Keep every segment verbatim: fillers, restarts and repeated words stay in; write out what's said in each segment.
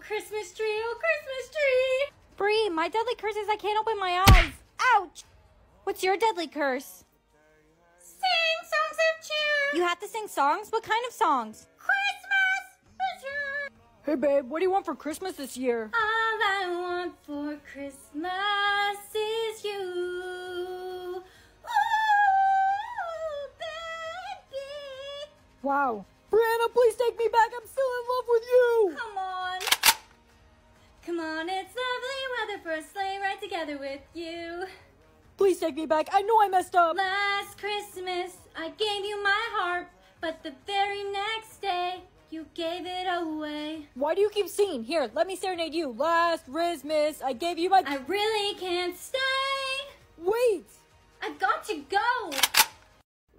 Christmas tree, oh Christmas tree! Bree, my deadly curse is I can't open my eyes. Ouch! What's your deadly curse? Sing songs of cheer! You have to sing songs? What kind of songs? Christmas! Hey babe, what do you want for Christmas this year? All I want for Christmas is you. Ooh, baby! Wow. Brianna, please take me back. I'm still in love with you. Come on. Come on, it's lovely weather for a sleigh ride together with you. Please take me back. I know I messed up. Last Christmas, I gave you my heart, but the very next day, you gave it away. Why do you keep singing? Here, let me serenade you. Last Christmas, I gave you my... I really can't stay. Wait. I've got to go.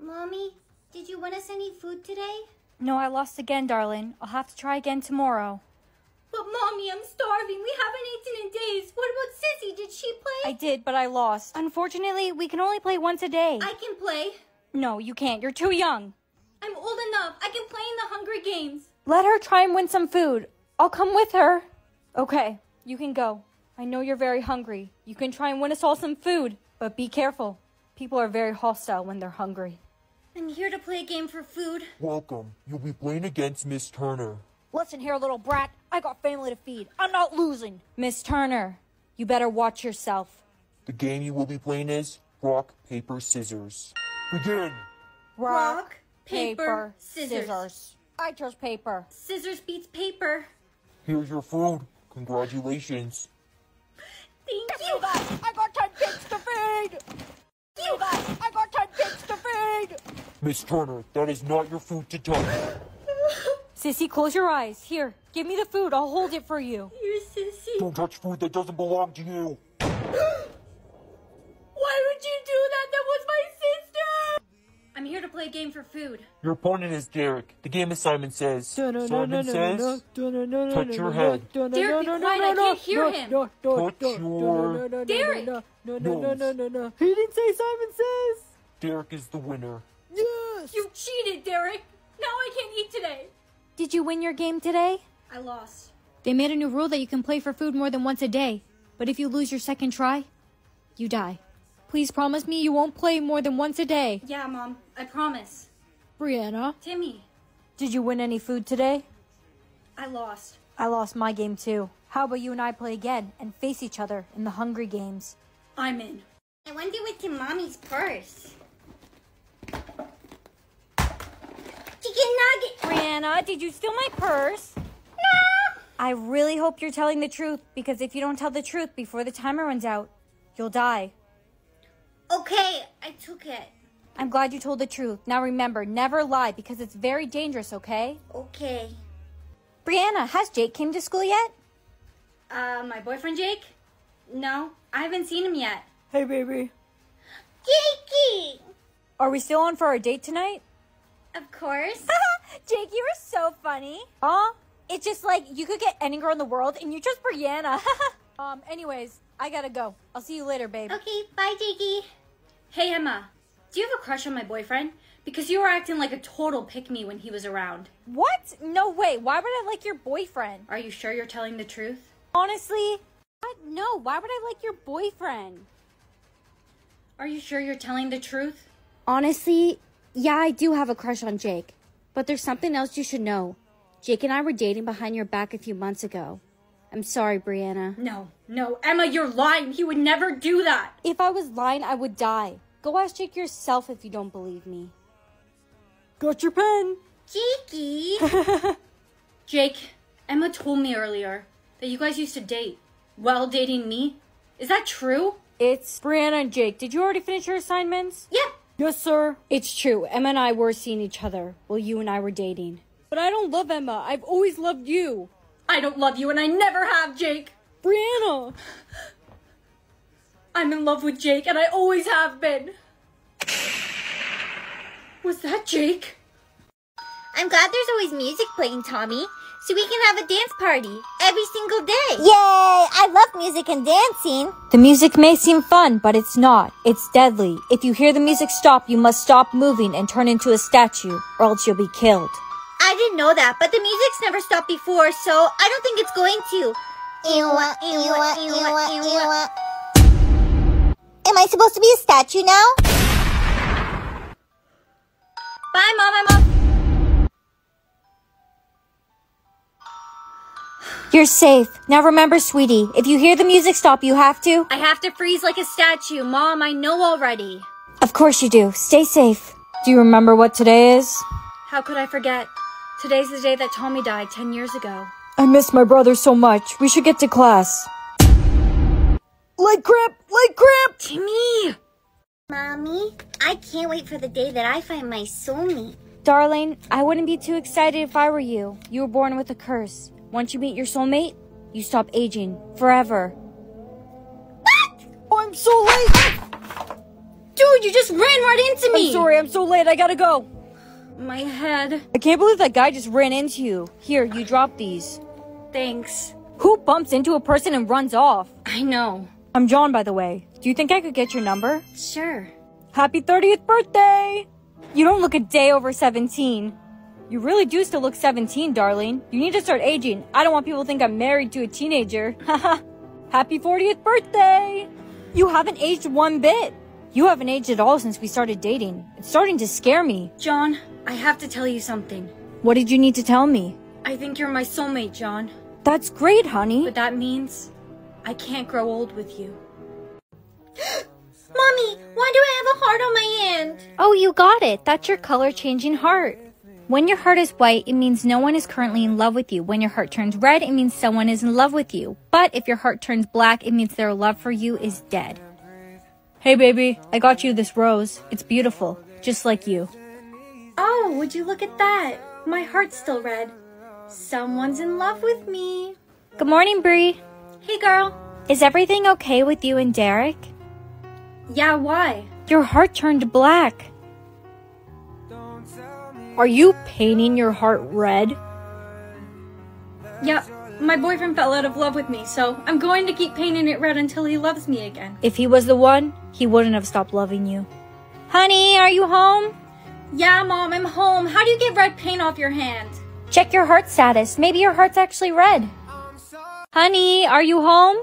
Mommy, did you want us any food today? No, I lost again, darling. I'll have to try again tomorrow. But, Mommy, I'm starving. We haven't eaten in days. What about Sissy? Did she play? I did, but I lost. Unfortunately, we can only play once a day. I can play. No, you can't. You're too young. I'm old enough. I can play in the Hunger Games. Let her try and win some food. I'll come with her. Okay, you can go. I know you're very hungry. You can try and win us all some food, but be careful. People are very hostile when they're hungry. I'm here to play a game for food. Welcome. You'll be playing against Miss Turner. Listen here, little brat. I got family to feed. I'm not losing. Miss Turner, you better watch yourself. The game you will be playing is rock, paper, scissors. Begin. Rock, rock paper, paper scissors. scissors. I chose paper. Scissors beats paper. Here's your food. Congratulations. Thank you. You guys, I got ten kids to feed. You guys, I got ten kids to feed. Miss Turner, that is not your food to touch. Sissy, close your eyes. Here, give me the food. I'll hold it for you. Here, Sissy. Don't touch food that doesn't belong to you. Why would you do that? That was my sister! I'm here to play a game for food. Your opponent is Derek. The game is Simon Says. Simon Says, touch your head. Derek, be quiet. I can't hear him. Touch your... Derek! Nose. He didn't say Simon Says. Derek is the winner. Yes! You cheated, Derek! Now I can't eat today! Did you win your game today? I lost. They made a new rule that you can play for food more than once a day, but if you lose your second try, you die. Please promise me you won't play more than once a day. Yeah, Mom. I promise. Brianna? Timmy? Did you win any food today? I lost. I lost my game too. How about you and I play again and face each other in the Hungry Games? I'm in. I wonder what's in Mommy's purse. Brianna, did you steal my purse? No! I really hope you're telling the truth, because if you don't tell the truth before the timer runs out, you'll die. Okay, I took it. I'm glad you told the truth. Now remember, never lie, because it's very dangerous, okay? Okay. Brianna, has Jake come to school yet? Uh, my boyfriend Jake? No, I haven't seen him yet. Hey, baby. Jakey! Are we still on for our date tonight? Of course. Jake, you were so funny. Huh? It's just like you could get any girl in the world and you chose Brianna. um, anyways, I gotta go. I'll see you later, babe. Okay, bye, Jakey. Hey, Emma. Do you have a crush on my boyfriend? Because you were acting like a total pick-me when he was around. What? No way. Why would I like your boyfriend? Are you sure you're telling the truth? Honestly, what? No. Why would I like your boyfriend? Are you sure you're telling the truth? Honestly, yeah, I do have a crush on Jake. But there's something else you should know. Jake and I were dating behind your back a few months ago. I'm sorry, Brianna. No, no, Emma, you're lying. He would never do that. If I was lying, I would die. Go ask Jake yourself if you don't believe me. Got your pen. Jakey. Jake, Emma told me earlier that you guys used to date while dating me. Is that true? It's Brianna and Jake. Did you already finish your assignments? Yep. Yeah. Yes, sir. It's true. Emma and I were seeing each other while you and I were dating. But I don't love Emma. I've always loved you. I don't love you, and I never have, Jake. Brianna. I'm in love with Jake, and I always have been. Was that Jake? I'm glad there's always music playing, Tommy, so we can have a dance party every single day. Yay! I love music and dancing. The music may seem fun, but it's not. It's deadly. If you hear the music stop, you must stop moving and turn into a statue, or else you'll be killed. I didn't know that, but the music's never stopped before, so I don't think it's going to. Ewa, ewa, ewa, ewa. Am I supposed to be a statue now? Bye, Mom, I'm off. You're safe. Now remember, sweetie, if you hear the music stop, you have to... I have to freeze like a statue, Mom. I know already. Of course you do. Stay safe. Do you remember what today is? How could I forget? Today's the day that Tommy died ten years ago. I miss my brother so much. We should get to class. Leg grip! Leg grip! Timmy! Mommy, I can't wait for the day that I find my soulmate. Darling, I wouldn't be too excited if I were you. You were born with a curse. Once you meet your soulmate, you stop aging forever. What? Oh, I'm so late! Dude, you just ran right into me! I'm sorry, I'm so late. I gotta go. My head. I can't believe that guy just ran into you. Here, you drop these. Thanks. Who bumps into a person and runs off? I know. I'm John, by the way. Do you think I could get your number? Sure. Happy thirtieth birthday! You don't look a day over seventeen. You really do still look seventeen, darling. You need to start aging. I don't want people to think I'm married to a teenager. Haha. Happy fortieth birthday! You haven't aged one bit. You haven't aged at all since we started dating. It's starting to scare me. John, I have to tell you something. What did you need to tell me? I think you're my soulmate, John. That's great, honey. But that means I can't grow old with you. Mommy, why do I have a heart on my hand? Oh, you got it. That's your color-changing heart. When your heart is white, it means no one is currently in love with you. When your heart turns red, it means someone is in love with you. But if your heart turns black, it means their love for you is dead. Hey, baby, I got you this rose. It's beautiful, just like you. Oh, would you look at that? My heart's still red. Someone's in love with me. Good morning, Bree. Hey, girl. Is everything okay with you and Derek? Yeah, why? Your heart turned black. Are you painting your heart red? Yeah. My boyfriend fell out of love with me, so I'm going to keep painting it red until he loves me again. If he was the one, he wouldn't have stopped loving you. Honey, are you home? Yeah, Mom, I'm home. How do you get red paint off your hand? Check your heart status. Maybe your heart's actually red. Honey, are you home?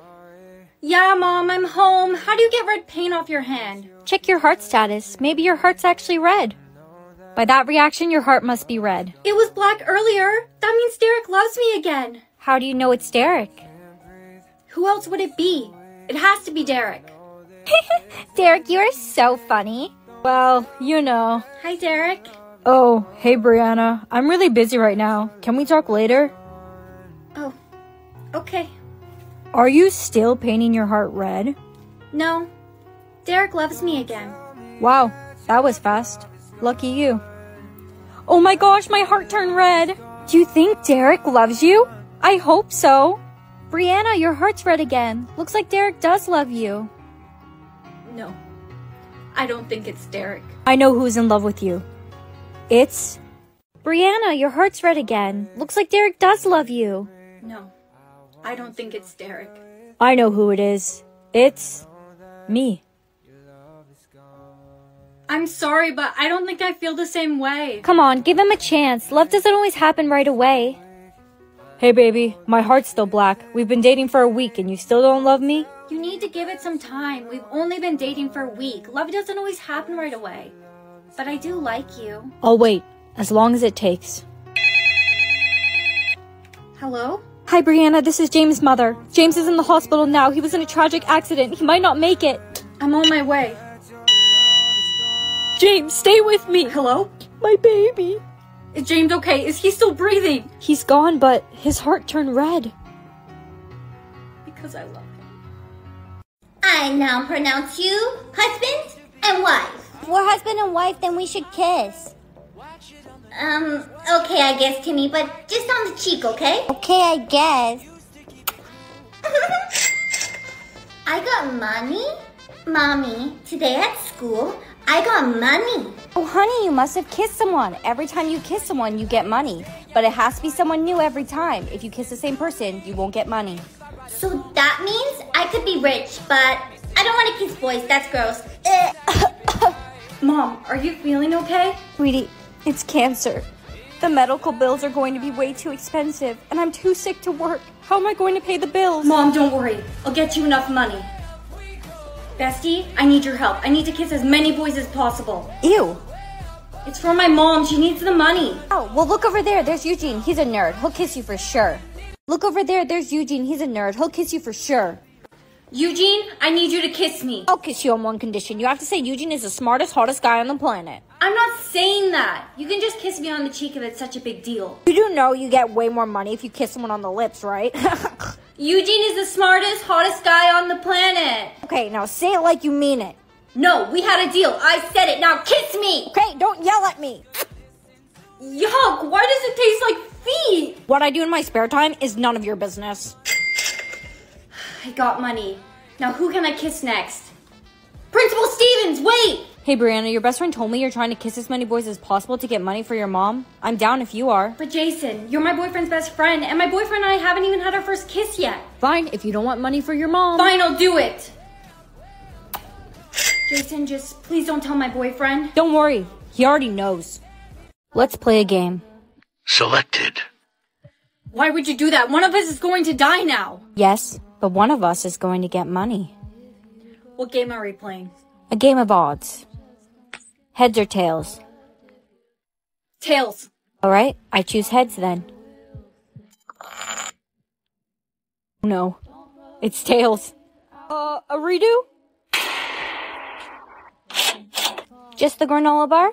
Yeah, Mom, I'm home. How do you get red paint off your hand? Check your heart status. Maybe your heart's actually red. By that reaction, your heart must be red. It was black earlier. That means Derek loves me again. How do you know it's Derek? Who else would it be? It has to be Derek. Derek, you are so funny. Well, you know. Hi, Derek. Oh, hey, Brianna. I'm really busy right now. Can we talk later? Oh, okay. Are you still painting your heart red? No. Derek loves me again. Wow, that was fast. Lucky you. Oh my gosh, my heart turned red. Do you think Derek loves you? I hope so. Brianna, your heart's red again. Looks like Derek does love you. No, I don't think it's Derek. I know who's in love with you. It's... Brianna, your heart's red again. Looks like Derek does love you. No, I don't think it's Derek. I know who it is. It's... me. I'm sorry, but I don't think I feel the same way. Come on, give him a chance. Love doesn't always happen right away. Hey, baby, my heart's still black. We've been dating for a week and you still don't love me? You need to give it some time. We've only been dating for a week. Love doesn't always happen right away. But I do like you. I'll wait, as long as it takes. Hello? Hi, Brianna, this is James' mother. James is in the hospital now. He was in a tragic accident. He might not make it. I'm on my way. James, stay with me. Hello? My baby. Is James okay? Is he still breathing? He's gone, but his heart turned red. Because I love him. I now pronounce you husband and wife. If we're husband and wife, then we should kiss. Um, okay, I guess, Timmy, but just on the cheek, okay? Okay, I guess. I got money. Mommy, today at school, I got money. Oh, honey, you must have kissed someone. Every time you kiss someone, you get money. But it has to be someone new every time. If you kiss the same person, you won't get money. So that means I could be rich, but I don't want to kiss boys. That's gross. Mom, are you feeling okay? Sweetie, it's cancer. The medical bills are going to be way too expensive, and I'm too sick to work. How am I going to pay the bills? Mom, don't worry. I'll get you enough money. Bestie, I need your help. I need to kiss as many boys as possible. Ew. It's for my mom. She needs the money. Oh, well, look over there. There's Eugene. He's a nerd. He'll kiss you for sure. Look over there. There's Eugene. He's a nerd. He'll kiss you for sure. Eugene, I need you to kiss me. I'll kiss you on one condition. You have to say Eugene is the smartest, hottest guy on the planet. I'm not saying that. You can just kiss me on the cheek if it's such a big deal. You do know you get way more money if you kiss someone on the lips, right? Eugene is the smartest, hottest guy on the planet. Okay, now say it like you mean it. No, we had a deal. I said it. Now kiss me. Okay, don't yell at me. Yuck, why does it taste like feet? What I do in my spare time is none of your business. I got money. Now who can I kiss next? Principal Stevens, wait! Hey Brianna, your best friend told me you're trying to kiss as many boys as possible to get money for your mom. I'm down if you are. But Jason, you're my boyfriend's best friend, and my boyfriend and I haven't even had our first kiss yet. Fine, if you don't want money for your mom. Fine, I'll do it. Jason, just please don't tell my boyfriend. Don't worry, he already knows. Let's play a game. Selected. Why would you do that? One of us is going to die now. Yes, but one of us is going to get money. What game are we playing? A game of odds. Heads or tails? Tails. All right, I choose heads then. No, it's tails. Uh, a redo? Just the granola bar?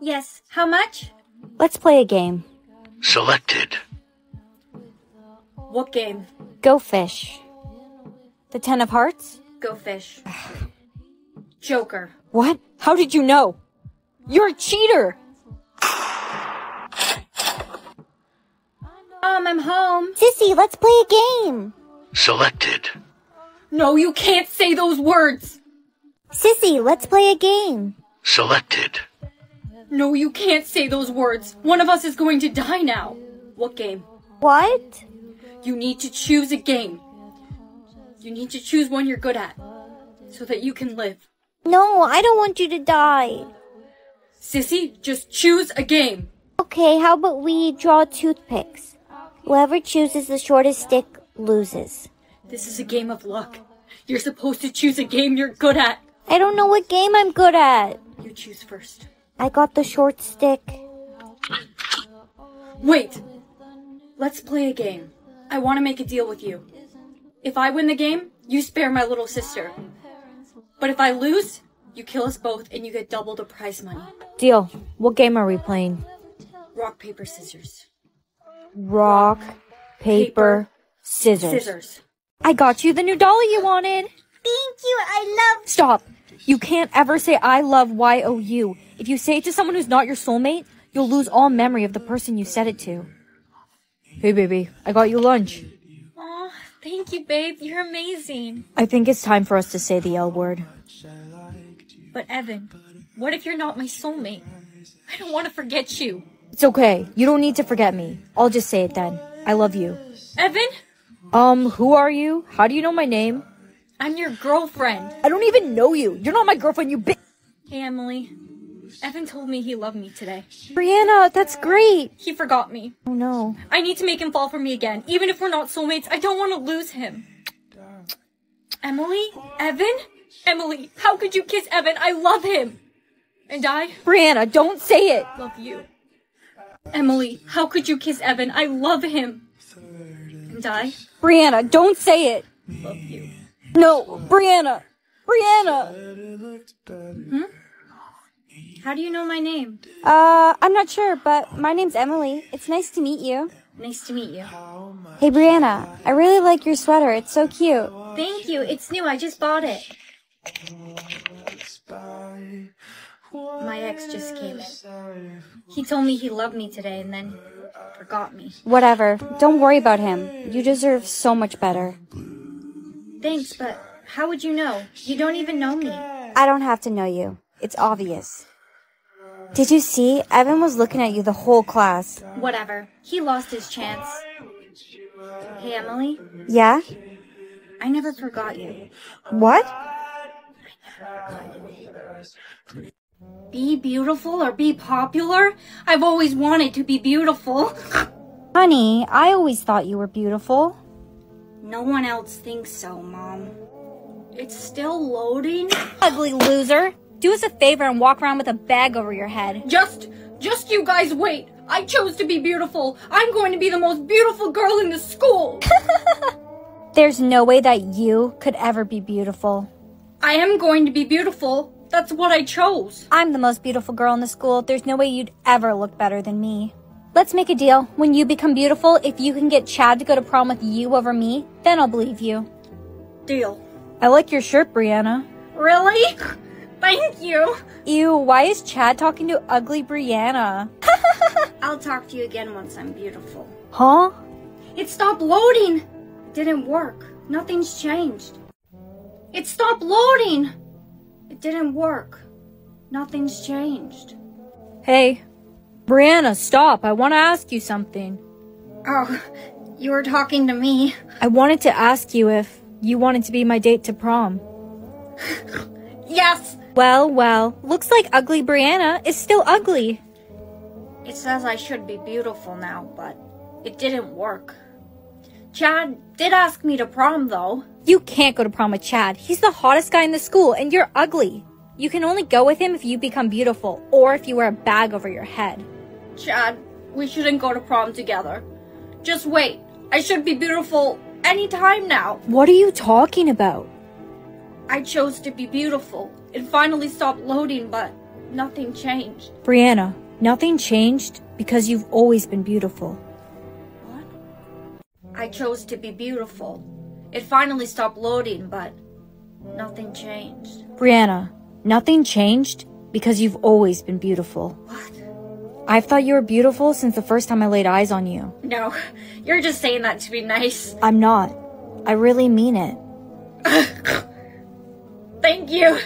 Yes, how much? Let's play a game. Selected. What game? Go fish. The ten of hearts? Go fish. Joker. What? How did you know? You're a cheater! Mom, I'm home. Sissy, let's play a game. Selected. No, you can't say those words. Sissy, let's play a game. Selected. No, you can't say those words. One of us is going to die now. What game? What? You need to choose a game. You need to choose one you're good at so that you can live. No, I don't want you to die. Sissy, just choose a game. Okay, how about we draw toothpicks? Whoever chooses the shortest stick loses. This is a game of luck. You're supposed to choose a game you're good at. I don't know what game I'm good at. You choose first. I got the short stick. Wait. Let's play a game. I want to make a deal with you. If I win the game, you spare my little sister. But if I lose, you kill us both and you get double the prize money. Deal. What game are we playing? Rock, paper, scissors. Rock, paper, scissors. Scissors. I got you the new doll you wanted. Thank you. I love... Stop. You can't ever say I love Y O U. If you say it to someone who's not your soulmate, you'll lose all memory of the person you said it to. Hey, baby. I got you lunch. Aw, thank you, babe. You're amazing. I think it's time for us to say the L word. But Evan, what if you're not my soulmate? I don't want to forget you. It's okay. You don't need to forget me. I'll just say it then. I love you. Evan? Um, who are you? How do you know my name? I'm your girlfriend. I don't even know you. You're not my girlfriend, you bitch. Hey, Emily. Evan told me he loved me today. Brianna, that's great. He forgot me. Oh, no. I need to make him fall for me again. Even if we're not soulmates, I don't want to lose him. Emily? Evan? Emily, how could you kiss Evan? I love him. And I? Brianna, don't say it. Love you. Emily, how could you kiss Evan? I love him. And I? Brianna, don't say it. Love you. No, Brianna. Brianna. Hmm? How do you know my name? Uh, I'm not sure, but my name's Emily. It's nice to meet you. Nice to meet you. Hey, Brianna, I really like your sweater. It's so cute. Thank you. It's new. I just bought it. My ex just came in. He told me he loved me today and then forgot me. Whatever. Don't worry about him. You deserve so much better. Thanks, but how would you know? You don't even know me. I don't have to know you. It's obvious. Did you see? Evan was looking at you the whole class. Whatever. He lost his chance. Hey, Emily? Yeah? I never forgot you. What? I never forgot you. Be beautiful or be popular? I've always wanted to be beautiful. Honey, I always thought you were beautiful. No one else thinks so, Mom. It's still loading. Ugly loser. Do us a favor and walk around with a bag over your head. Just, just you guys wait. I chose to be beautiful. I'm going to be the most beautiful girl in the school. There's no way that you could ever be beautiful. I am going to be beautiful. That's what I chose. I'm the most beautiful girl in the school. There's no way you'd ever look better than me. Let's make a deal. When you become beautiful, if you can get Chad to go to prom with you over me, then I'll believe you. Deal. I like your shirt, Brianna. Really? Thank you. Ew, why is Chad talking to ugly Brianna? I'll talk to you again once I'm beautiful. Huh? It stopped loading. It didn't work. Nothing's changed. It stopped loading. It didn't work. Nothing's changed. Hey, Brianna, stop. I want to ask you something. Oh, you were talking to me. I wanted to ask you if you wanted to be my date to prom. Yes. Well, well, looks like ugly Brianna is still ugly. It says I should be beautiful now, but it didn't work. Chad did ask me to prom, though. You can't go to prom with Chad. He's the hottest guy in the school, and you're ugly. You can only go with him if you become beautiful, or if you wear a bag over your head. Chad, we shouldn't go to prom together. Just wait. I should be beautiful anytime now. What are you talking about? I chose to be beautiful. It finally stopped loading, but nothing changed. Brianna, nothing changed because you've always been beautiful. What? I chose to be beautiful. It finally stopped loading, but nothing changed. Brianna, nothing changed because you've always been beautiful. What? I've thought you were beautiful since the first time I laid eyes on you. No, you're just saying that to be nice. I'm not. I really mean it. Thank you.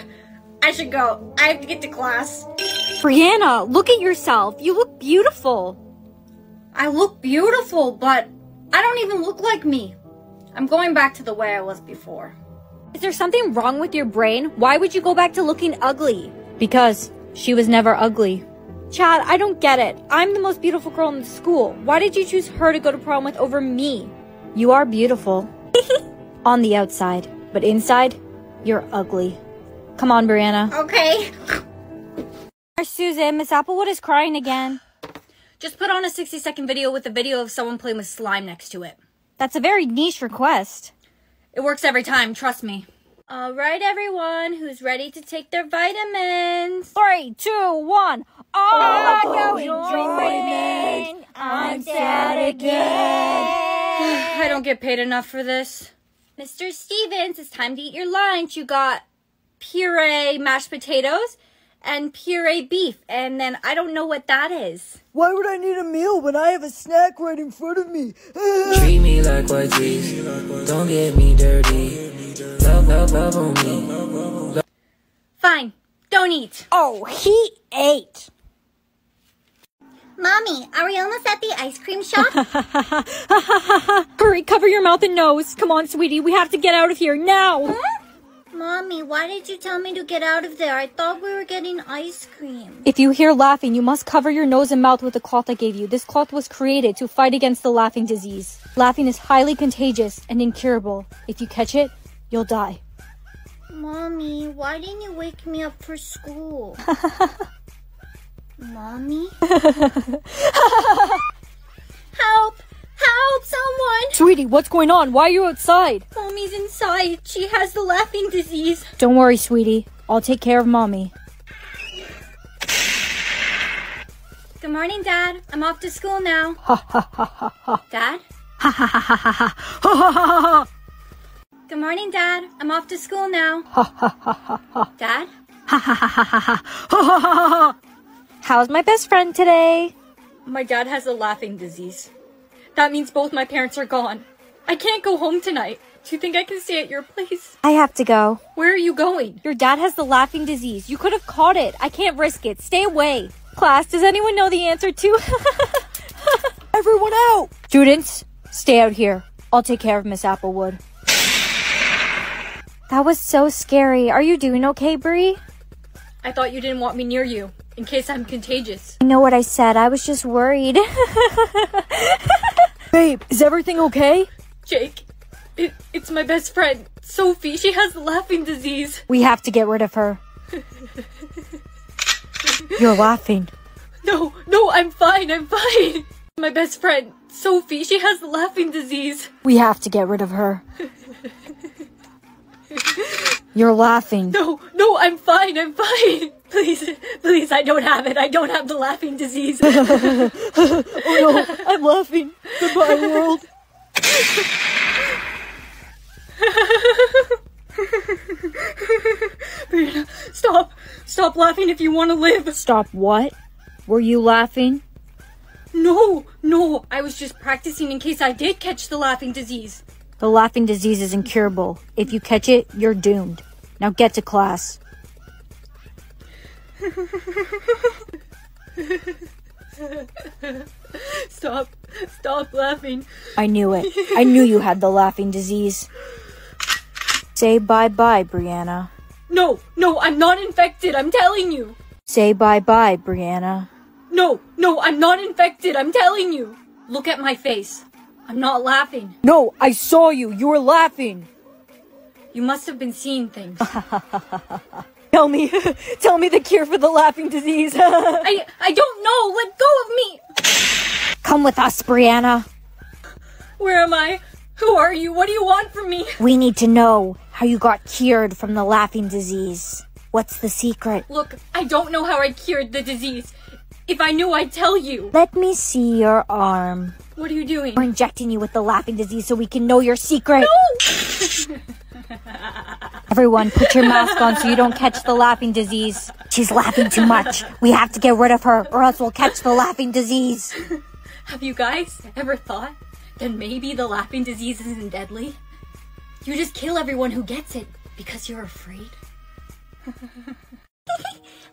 I should go. I have to get to class. Brianna, look at yourself. You look beautiful. I look beautiful, but I don't even look like me. I'm going back to the way I was before. Is there something wrong with your brain? Why would you go back to looking ugly? Because she was never ugly. Chad, I don't get it. I'm the most beautiful girl in the school. Why did you choose her to go to prom with over me? You are beautiful. On the outside, but inside, you're ugly. Come on, Brianna. Okay. Susan, Miss Applewood is crying again. Just put on a sixty second video with a video of someone playing with slime next to it. That's a very niche request. It works every time, trust me. All right, everyone, who's ready to take their vitamins? Three, two, one. I'll go enjoyment. I'm sad again. I don't get paid enough for this. Mister Stevens, it's time to eat your lunch. You got puree mashed potatoes and puree beef, and then I don't know what that is. Why would I need a meal when I have a snack right in front of me? Treat me like what geez. Don't get me dirty. Love, love, love on me. Fine, don't eat. Oh, he ate. Mommy, are we almost at the ice cream shop? Hurry, cover your mouth and nose. Come on, sweetie, we have to get out of here now. Huh? Mommy, why did you tell me to get out of there? I thought we were getting ice cream. If you hear laughing, you must cover your nose and mouth with the cloth I gave you. This cloth was created to fight against the laughing disease. Laughing is highly contagious and incurable. If you catch it, you'll die. Mommy, why didn't you wake me up for school? Mommy? Help! Help! Someone! Sweetie, what's going on? Why are you outside? Mommy's inside. She has the laughing disease. Don't worry, sweetie. I'll take care of Mommy. Good morning, Dad. I'm off to school now. Ha ha ha ha ha. Dad? Ha ha ha ha ha ha. Good morning, Dad. I'm off to school now. Ha ha ha ha ha. Dad? Ha ha ha ha ha ha. How's my best friend today? My dad has a laughing disease. That means both my parents are gone. I can't go home tonight. Do you think I can stay at your place? I have to go. Where are you going? Your dad has the laughing disease. You could have caught it. I can't risk it. Stay away. Class, does anyone know the answer to? Everyone out! Students, stay out here. I'll take care of Miss Applewood. That was so scary. Are you doing okay, Bree? I thought you didn't want me near you in case I'm contagious. I know what I said. I was just worried. Babe, is everything okay? Jake, it, it's my best friend, Sophie. She has laughing disease. We have to get rid of her. You're laughing. No, no, I'm fine. I'm fine. My best friend, Sophie, she has laughing disease. We have to get rid of her. You're laughing. No, no, I'm fine. I'm fine. Please, please, I don't have it. I don't have the laughing disease. Oh no, I'm laughing. Goodbye, world. Brianna, stop. Stop laughing if you want to live. Stop what? Were you laughing? No, no. I was just practicing in case I did catch the laughing disease. The laughing disease is incurable. If you catch it, you're doomed. Now get to class. Stop. Stop laughing. I knew it. I knew you had the laughing disease. Say bye-bye, Brianna. No, no, I'm not infected. I'm telling you. Say bye-bye, Brianna. No, no, I'm not infected. I'm telling you. Look at my face. I'm not laughing. No, I saw you. You were laughing. You must have been seeing things. Tell me. Tell me the cure for the laughing disease. I, I don't know. Let go of me. Come with us, Brianna. Where am I? Who are you? What do you want from me? We need to know how you got cured from the laughing disease. What's the secret? Look, I don't know how I cured the disease. If I knew, I'd tell you. Let me see your arm. What are you doing? We're injecting you with the laughing disease so we can know your secret. No! Everyone, put your mask on so you don't catch the laughing disease. She's laughing too much. We have to get rid of her or else we'll catch the laughing disease. Have you guys ever thought that maybe the laughing disease isn't deadly? You just kill everyone who gets it because you're afraid.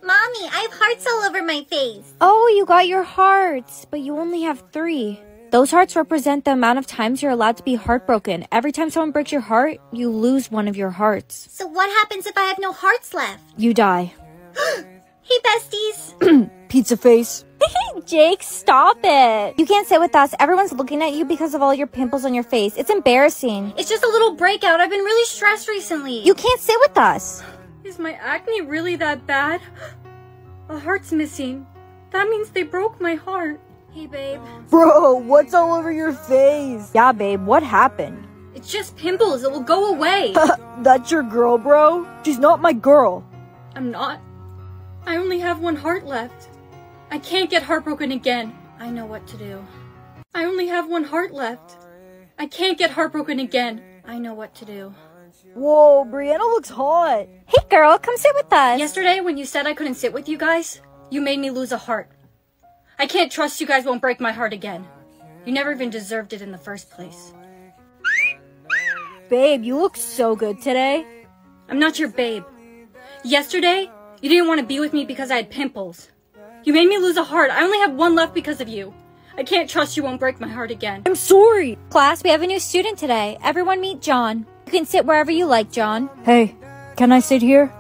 Mommy, I have hearts all over my face. Oh, you got your hearts, but you only have three. Those hearts represent the amount of times you're allowed to be heartbroken. Every time someone breaks your heart, you lose one of your hearts. So what happens if I have no hearts left? You die. Hey, besties. Pizza face. Jake, stop it. You can't sit with us. Everyone's looking at you because of all your pimples on your face. It's embarrassing. It's just a little breakout. I've been really stressed recently. You can't sit with us. Is my acne really that bad? A heart's missing. That means they broke my heart. Hey, babe. Bro, what's all over your face? Yeah, babe, what happened? It's just pimples. It will go away. That's your girl, bro? She's not my girl. I'm not. I only have one heart left. I can't get heartbroken again. I know what to do. I only have one heart left. I can't get heartbroken again. I know what to do. Whoa, Brianna looks hot. Hey, girl, come sit with us. Yesterday, when you said I couldn't sit with you guys, you made me lose a heart. I can't trust you guys won't break my heart again. You never even deserved it in the first place. Babe, you look so good today. I'm not your babe. Yesterday, you didn't want to be with me because I had pimples. You made me lose a heart. I only have one left because of you. I can't trust you won't break my heart again. I'm sorry. Class, we have a new student today. Everyone meet John. You can sit wherever you like, John. Hey, can I sit here?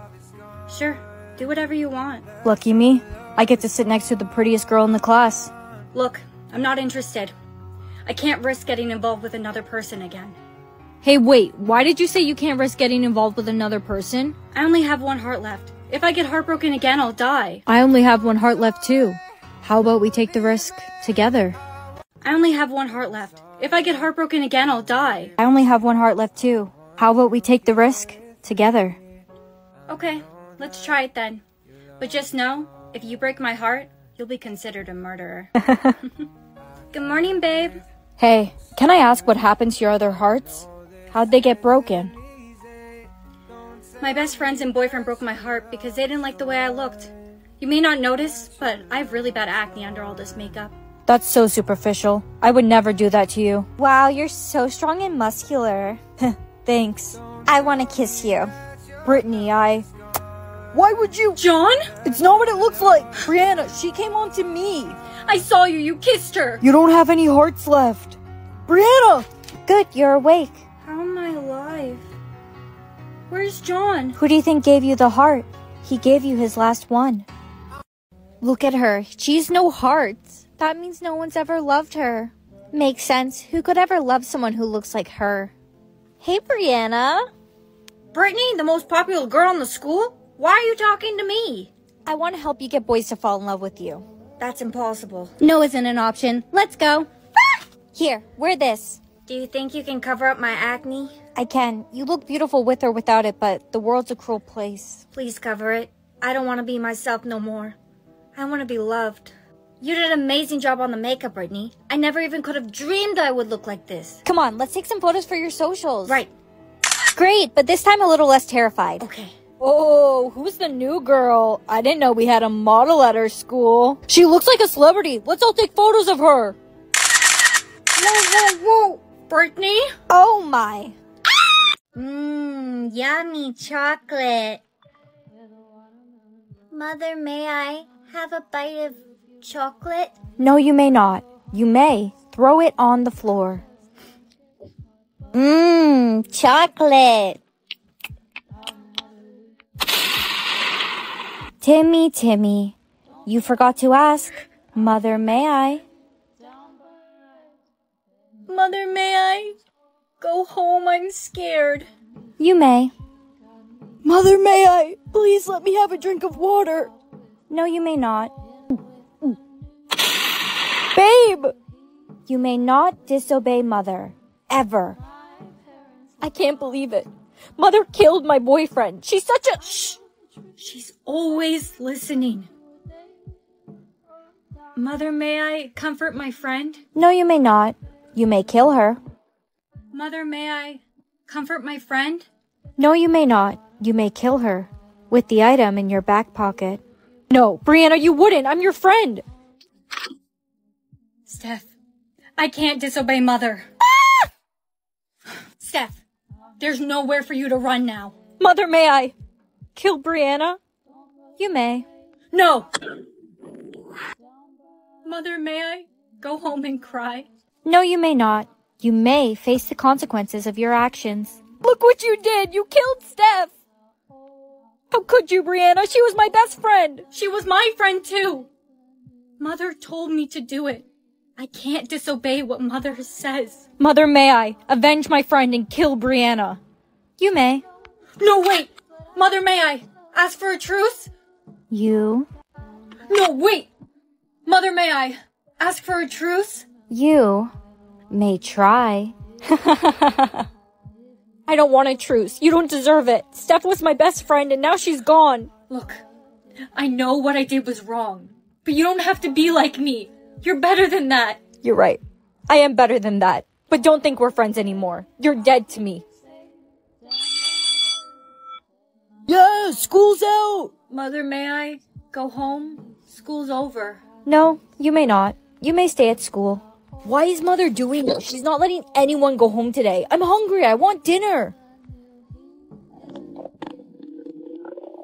Sure. Do whatever you want. Lucky me. I get to sit next to the prettiest girl in the class. Look, I'm not interested. I can't risk getting involved with another person again. Hey, wait. Why did you say you can't risk getting involved with another person? I only have one heart left. If I get heartbroken again, I'll die. I only have one heart left, too. How about we take the risk together? I only have one heart left. If I get heartbroken again, I'll die. I only have one heart left, too. How about we take the risk together? Okay, let's try it then. But just know, if you break my heart, you'll be considered a murderer. Good morning, babe. Hey, can I ask what happened to your other hearts? How'd they get broken? My best friends and boyfriend broke my heart because they didn't like the way I looked. You may not notice, but I have really bad acne under all this makeup. That's so superficial. I would never do that to you. Wow, you're so strong and muscular. Thanks. I want to kiss you. Brittany, I... Why would you... John? It's not what it looks like. Brianna, she came on to me. I saw you. You kissed her. You don't have any hearts left. Brianna! Good, you're awake. How am I alive? Where's John? Who do you think gave you the heart? He gave you his last one. Look at her. She's no heart. That means no one's ever loved her. Makes sense. Who could ever love someone who looks like her? Hey, Brianna. Brittany, the most popular girl in the school? Why are you talking to me? I want to help you get boys to fall in love with you. That's impossible. No isn't an option. Let's go. Ah! Here, wear this. Do you think you can cover up my acne? I can. You look beautiful with or without it, but the world's a cruel place. Please cover it. I don't want to be myself no more. I want to be loved. You did an amazing job on the makeup, Brittany. I never even could have dreamed I would look like this. Come on, let's take some photos for your socials. Right. Great, but this time a little less terrified. Okay. Oh, who's the new girl? I didn't know we had a model at our school. She looks like a celebrity. Let's all take photos of her. Whoa, whoa, whoa. Brittany? Oh, my. Mmm, yummy chocolate. Mother, may I have a bite of chocolate? No, you may not. You may throw it on the floor. Mmm, chocolate. Timmy, Timmy, you forgot to ask. Mother, may I? Mother, may I go home? I'm scared. You may. Mother, may I? Please let me have a drink of water. No, you may not. Babe! You may not disobey Mother. Ever. I can't believe it. Mother killed my boyfriend. She's such a... Shh! She's always listening. Mother, may I comfort my friend? No, you may not. You may kill her. Mother, may I comfort my friend? No, you may not. You may kill her. With the item in your back pocket. No, Brianna, you wouldn't. I'm your friend. Steph, I can't disobey Mother. Ah! Steph, there's nowhere for you to run now. Mother, may I kill Brianna? You may. No! Mother, may I go home and cry? No, you may not. You may face the consequences of your actions. Look what you did! You killed Steph! How could you, Brianna? She was my best friend! She was my friend, too! Mother told me to do it. I can't disobey what Mother says. Mother, may I avenge my friend and kill Brianna? You may. No, wait! Mother, may I ask for a truce? You. No, wait! Mother, may I ask for a truce? You may try. I don't want a truce. You don't deserve it. Steph was my best friend and now she's gone. Look, I know what I did was wrong, but you don't have to be like me. You're better than that. You're right. I am better than that. But don't think we're friends anymore. You're dead to me. Yeah, school's out. Mother, may I go home? School's over. No, you may not. You may stay at school. Why is Mother doing this? She's not letting anyone go home today. I'm hungry. I want dinner.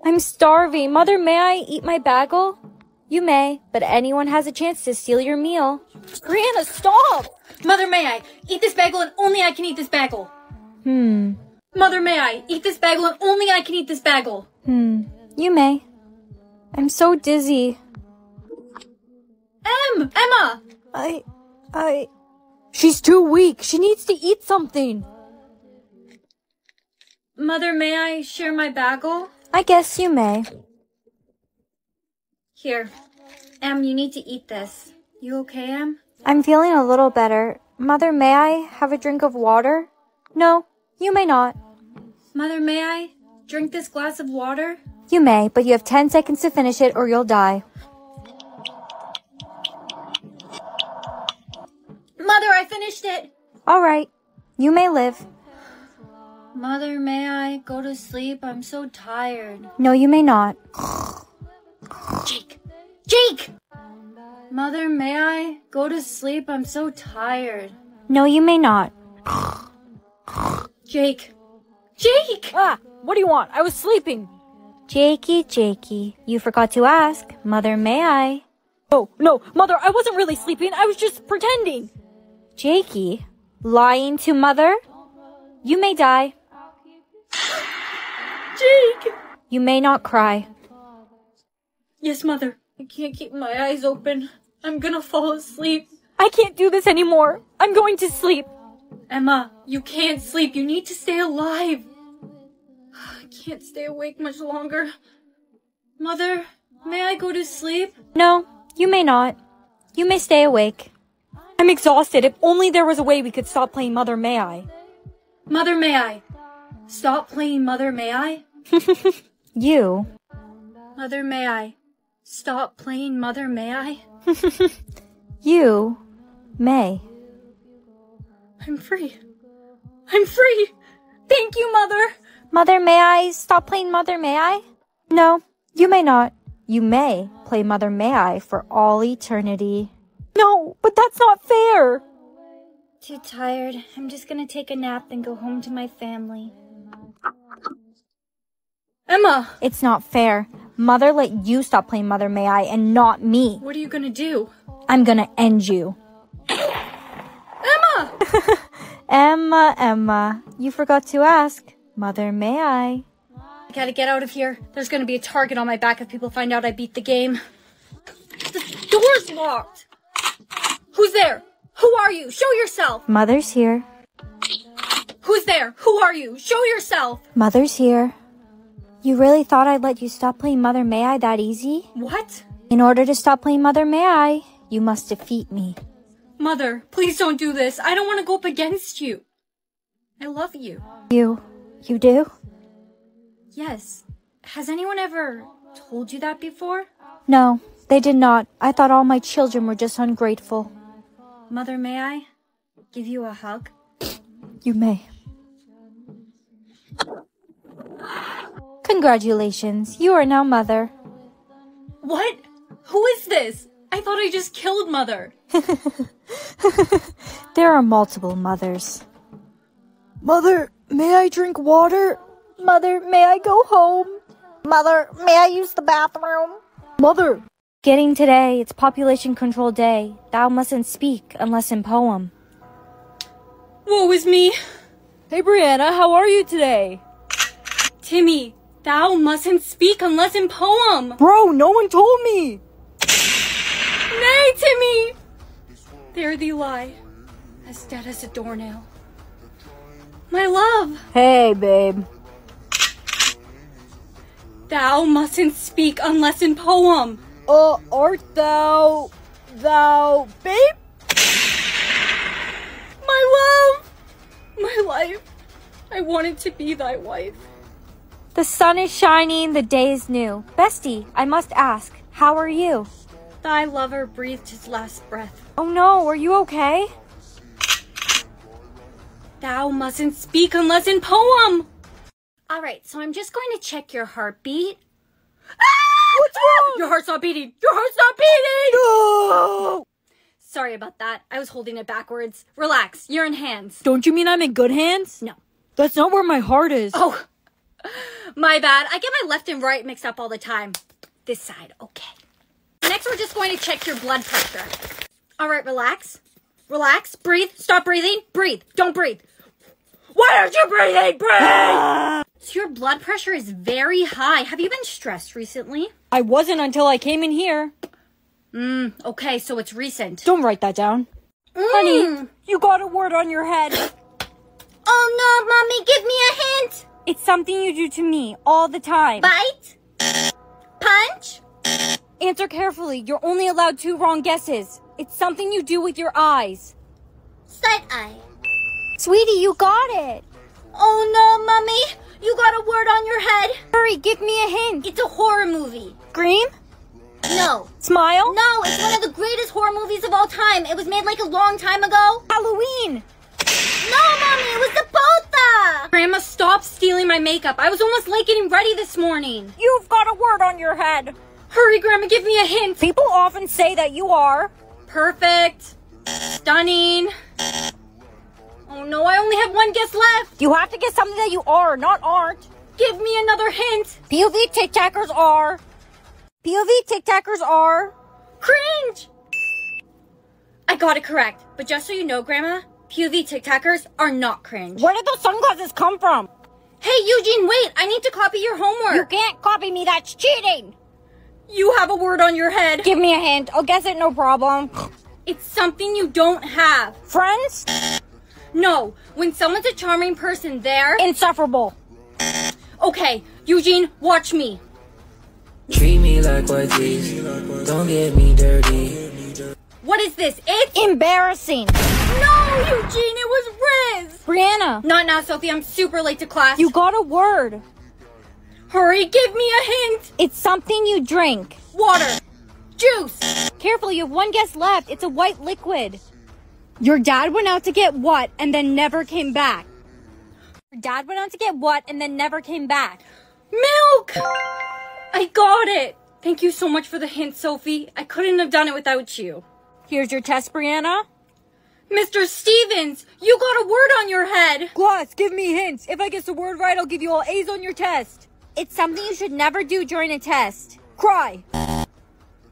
I'm starving. Mother, may I eat my bagel? You may, but anyone has a chance to steal your meal. Brianna, stop! Mother, may I eat this bagel and only I can eat this bagel? Hmm. Mother, may I eat this bagel and only I can eat this bagel? Hmm. You may. I'm so dizzy. Em! Emma! I... I... She's too weak. She needs to eat something. Mother, may I share my bagel? I guess you may. Here, Em, you need to eat this. You okay, Em? I'm feeling a little better. Mother, may I have a drink of water? No, you may not. Mother, may I drink this glass of water? You may, but you have ten seconds to finish it or you'll die. Mother, I finished it! All right, you may live. Mother, may I go to sleep? I'm so tired. No, you may not. Jake! Jake! Mother, may I go to sleep? I'm so tired. No, you may not. Jake! Jake! Ah! What do you want? I was sleeping. Jakey, Jakey, you forgot to ask. Mother, may I? Oh, no, Mother, I wasn't really sleeping. I was just pretending. Jakey, lying to Mother? You may die. Jake! You may not cry. Yes, Mother. I can't keep my eyes open. I'm gonna fall asleep. I can't do this anymore. I'm going to sleep. Emma, you can't sleep. You need to stay alive. I can't stay awake much longer. Mother, may I go to sleep? No, you may not. You may stay awake. I'm exhausted. If only there was a way we could stop playing Mother, May I? Mother, May I? Stop playing Mother, May I? You. Mother, May I? Stop playing Mother, May I? You. May. I'm free. I'm free! Thank you, Mother! Mother, may I? Stop playing Mother, May I? No, you may not. You may play Mother, May I for all eternity. No, but that's not fair! Too tired. I'm just gonna take a nap and go home to my family. Emma! It's not fair. Mother let you stop playing Mother, May I, and not me. What are you gonna do? I'm gonna end you. Emma! Emma, Emma, you forgot to ask. Mother, may I? I gotta get out of here. There's gonna be a target on my back if people find out I beat the game. The door's locked! Who's there? Who are you? Show yourself! Mother's here. Who's there? Who are you? Show yourself! Mother's here. You really thought I'd let you stop playing Mother, May I that easy? What? In order to stop playing Mother, May I, you must defeat me. Mother, please don't do this. I don't want to go up against you. I love you. You... you do? Yes. Has anyone ever told you that before? No, they did not. I thought all my children were just ungrateful. Mother, may I give you a hug? You may. Congratulations. You are now Mother. What? Who is this? I thought I just killed Mother. There are multiple mothers. Mother, may I drink water? Mother, may I go home? Mother, may I use the bathroom? Mother! Getting today, it's population control day. Thou mustn't speak unless in poem. Woe is me. Hey Brianna, how are you today? Timmy, thou mustn't speak unless in poem. Bro, no one told me. Nay, Timmy! There thee lie, as dead as a doornail. My love! Hey, babe. Thou mustn't speak unless in poem. Uh, art thou... thou... babe? My love! My life. I wanted to be thy wife. The sun is shining, the day is new. Bestie, I must ask, how are you? Thy lover breathed his last breath. Oh no, are you okay? Thou mustn't speak unless in poem! Alright, so I'm just going to check your heartbeat. Ah! What's wrong? Your heart's not beating! Your heart's not beating! No! Sorry about that. I was holding it backwards. Relax, you're in hands. Don't you mean I'm in good hands? No. That's not where my heart is. Oh, my bad. I get my left and right mixed up all the time. This side, okay. Next, we're just going to check your blood pressure. All right, relax. Relax. Breathe. Stop breathing. Breathe. Don't breathe. Why aren't you breathing? Breathe! Ah! So your blood pressure is very high. Have you been stressed recently? I wasn't until I came in here. Mm, okay, so it's recent. Don't write that down. Mm. Honey, you got a word on your head. Oh no, Mommy, give me a hint. It's something you do to me all the time. Bite? Punch? Answer carefully. You're only allowed two wrong guesses. It's something you do with your eyes. Side eye. Sweetie, you got it. Oh no, Mommy. You got a word on your head. Hurry, give me a hint. It's a horror movie. Scream? No. Smile? No, it's one of the greatest horror movies of all time. It was made like a long time ago. Halloween. No, Mommy, it was the Botha. Grandma, stop stealing my makeup. I was almost late getting ready this morning. You've got a word on your head. Hurry, Grandma, give me a hint. People often say that you are... perfect. Stunning. Oh no, I only have one guess left. You have to guess something that you are, not aren't. Give me another hint. P O V Tic Tackers are... P O V Tic Tackers are... cringe. I got it correct. But just so you know, Grandma, P O V Tic Tackers are not cringe. Where did those sunglasses come from? Hey, Eugene, wait. I need to copy your homework. You can't copy me. That's cheating. You have a word on your head. Give me a hint. I'll guess it, no problem. It's something you don't have. Friends? No. When someone's a charming person, they're... insufferable. Okay, Eugene, watch me. Treat me like what's easy. Don't get me dirty. What is this? It's... embarrassing. No, Eugene, it was Riz. Brianna. Not now, Sophie. I'm super late to class. You got a word. Hurry, give me a hint. It's something you drink. Water. Juice. Careful, you have one guess left. It's a white liquid. Your dad went out to get what and then never came back? Your dad went out to get what and then never came back? Milk! I got it. Thank you so much for the hint, Sophie. I couldn't have done it without you. Here's your test, Brianna. Mister Stevens, you got a word on your head. Gloss, give me hints. If I guess the word right, I'll give you all A's on your test. It's something you should never do during a test. Cry.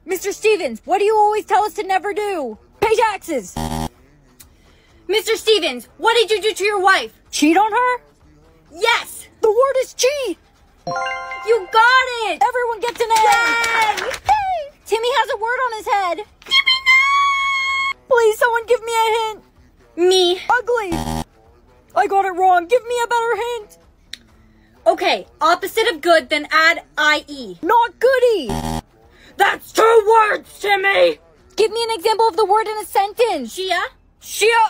Mister Stevens, what do you always tell us to never do? Pay taxes. Mister Stevens, what did you do to your wife? Cheat on her? Yes. The word is cheat. You got it. Everyone gets an A. Yay. Yay. Timmy has a word on his head. Give me no. Please, someone give me a hint. Me. Ugly. I got it wrong. Give me a better hint. Okay, opposite of good, then add I E. Not goody. That's two words, Timmy. Give me an example of the word in a sentence. Shia. Shia.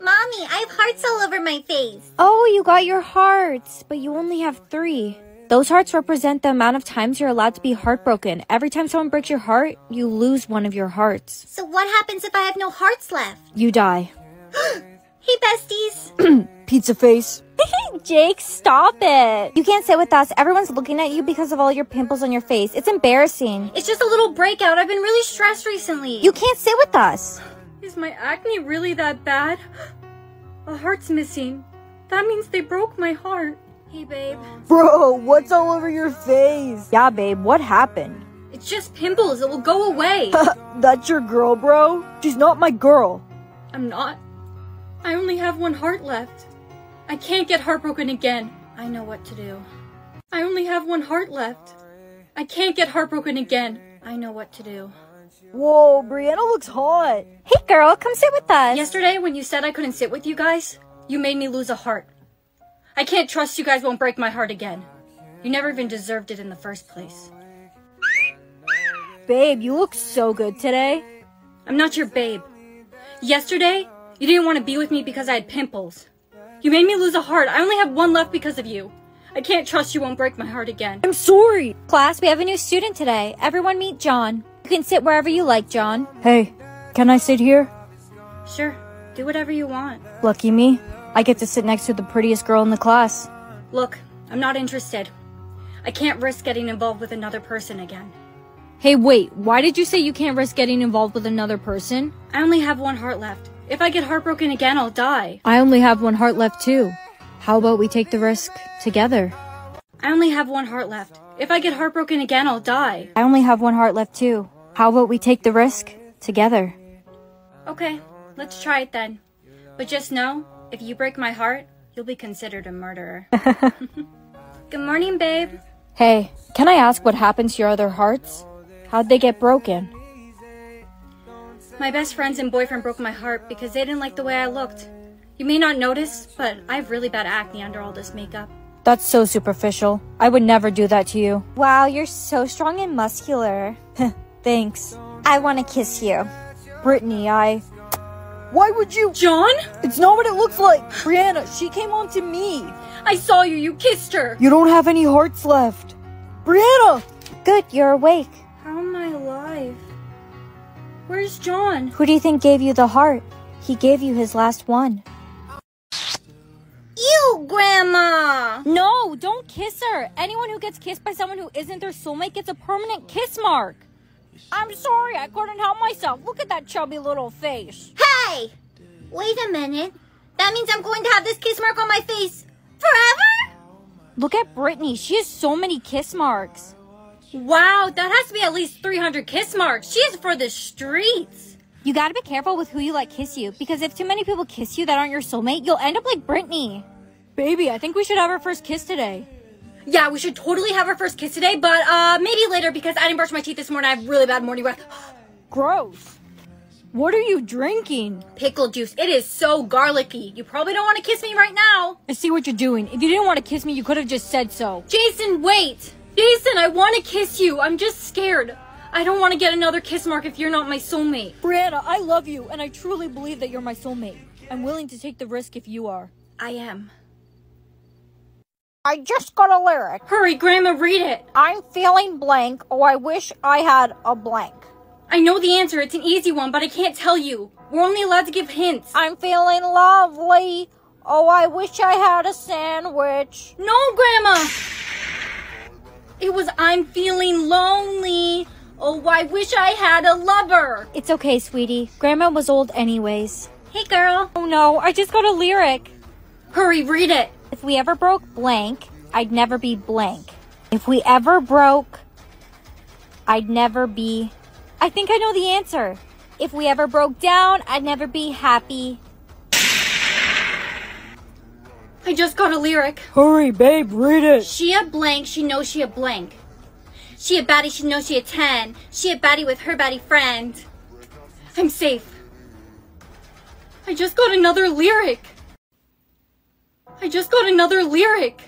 Mommy, I have hearts all over my face. Oh, you got your hearts, but you only have three. Those hearts represent the amount of times you're allowed to be heartbroken. Every time someone breaks your heart, you lose one of your hearts. So what happens if I have no hearts left? You die. Hey, besties. Pizza face. Jake, stop it. You can't sit with us. Everyone's looking at you because of all your pimples on your face. It's embarrassing. It's just a little breakout. I've been really stressed recently. You can't sit with us. Is my acne really that bad? A heart's missing. That means they broke my heart. Hey, babe. Bro, what's all over your face? Yeah, babe, what happened? It's just pimples. It will go away. That's your girl, bro? She's not my girl. I'm not. I only have one heart left. I can't get heartbroken again. I know what to do. I only have one heart left. I can't get heartbroken again. I know what to do. Whoa, Brianna looks hot. Hey, girl, come sit with us. Yesterday, when you said I couldn't sit with you guys, you made me lose a heart. I can't trust you guys won't break my heart again. You never even deserved it in the first place. Babe, you look so good today. I'm not your babe. Yesterday, you didn't want to be with me because I had pimples. You made me lose a heart. I only have one left because of you. I can't trust you won't break my heart again. I'm sorry. Class, we have a new student today. Everyone meet John. You can sit wherever you like, John. Hey, can I sit here? Sure, do whatever you want. Lucky me. I get to sit next to the prettiest girl in the class. Look, I'm not interested. I can't risk getting involved with another person again. Hey, wait, why did you say you can't risk getting involved with another person? I only have one heart left. If I get heartbroken again, I'll die. I only have one heart left too. How about we take the risk together? I only have one heart left. If I get heartbroken again, I'll die. I only have one heart left too. How about we take the risk together? Okay, let's try it then. But just know, if you break my heart, you'll be considered a murderer. Good morning, babe. Hey, can I ask what happened to your other hearts? How'd they get broken? My best friends and boyfriend broke my heart because they didn't like the way I looked. You may not notice, but I have really bad acne under all this makeup. That's so superficial. I would never do that to you. Wow, you're so strong and muscular. Thanks. I want to kiss you. Brittany, I... Why would you... John? It's not what it looks like. Brianna, she came on to me. I saw you. You kissed her. You don't have any hearts left. Brianna! Good, you're awake. How am I alive? Where's John? Who do you think gave you the heart? He gave you his last one. Ew, Grandma! No, don't kiss her. Anyone who gets kissed by someone who isn't their soulmate gets a permanent kiss mark. I'm sorry, I couldn't help myself. Look at that chubby little face. Hey! Wait a minute. That means I'm going to have this kiss mark on my face forever? Look at Brittany. She has so many kiss marks. Wow, that has to be at least three hundred kiss marks. She's for the streets. You gotta be careful with who you let kiss you, because if too many people kiss you that aren't your soulmate, you'll end up like Brittany. Baby, I think we should have our first kiss today. Yeah, we should totally have our first kiss today, but uh, maybe later because I didn't brush my teeth this morning. I have really bad morning breath. Gross. What are you drinking? Pickle juice. It is so garlicky. You probably don't want to kiss me right now. I see what you're doing. If you didn't want to kiss me, you could have just said so. Jason, wait. Jason, I want to kiss you. I'm just scared. I don't want to get another kiss mark if you're not my soulmate. Brianna, I love you, and I truly believe that you're my soulmate. I'm willing to take the risk if you are. I am. I just got a lyric. Hurry, Grandma, read it. I'm feeling blank. Oh, I wish I had a blank. I know the answer. It's an easy one, but I can't tell you. We're only allowed to give hints. I'm feeling lovely. Oh, I wish I had a sandwich. No, Grandma. It was I'm feeling lonely. Oh, I wish I had a lover. It's okay, sweetie. Grandma was old anyways. Hey, girl. Oh, no. I just got a lyric. Hurry, read it. If we ever broke blank, I'd never be blank. If we ever broke, I'd never be... I think I know the answer. If we ever broke down, I'd never be happy. I just got a lyric. Hurry, babe, read it. She a blank, she knows she a blank. She a baddie, she knows she a ten. She a baddie with her baddie friend. I'm safe. I just got another lyric. I just got another lyric.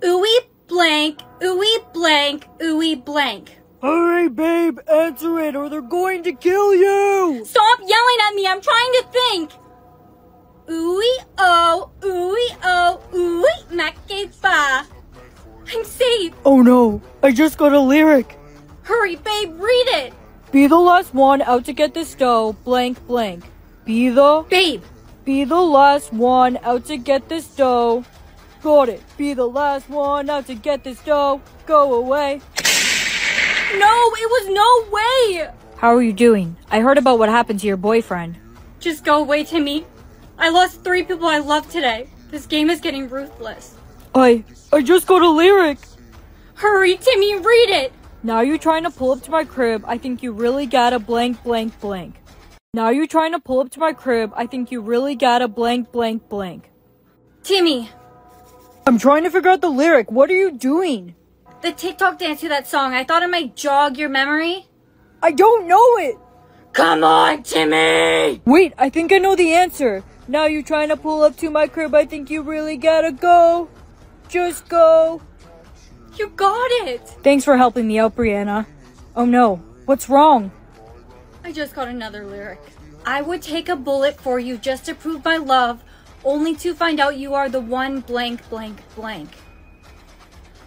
Ooey blank, ooey blank, ooey blank. Hurry, babe, answer it or they're going to kill you. Stop yelling at me, I'm trying to think. Ooey oh, ooey oh, ooey makeba. I'm safe. Oh no, I just got a lyric. Hurry, babe, read it. Be the last one out to get the stove, blank, blank. Be the... Babe. Be the last one out to get this dough. Got it. Be the last one out to get this dough. Go away. No, it was no way. How are you doing? I heard about what happened to your boyfriend. Just go away, Timmy. I lost three people I love today. This game is getting ruthless. I... I just got a lyric. Hurry, Timmy, read it. Now you're trying to pull up to my crib. I think you really got a blank, blank, blank. Now you're trying to pull up to my crib. I think you really got a blank, blank, blank. Timmy. I'm trying to figure out the lyric. What are you doing? The TikTok dance to that song. I thought it might jog your memory. I don't know it. Come on, Timmy. Wait, I think I know the answer. Now you're trying to pull up to my crib. I think you really gotta go. Just go. You got it. Thanks for helping me out, Brianna. Oh no, what's wrong? I just got another lyric. I would take a bullet for you just to prove my love, only to find out you are the one blank, blank, blank.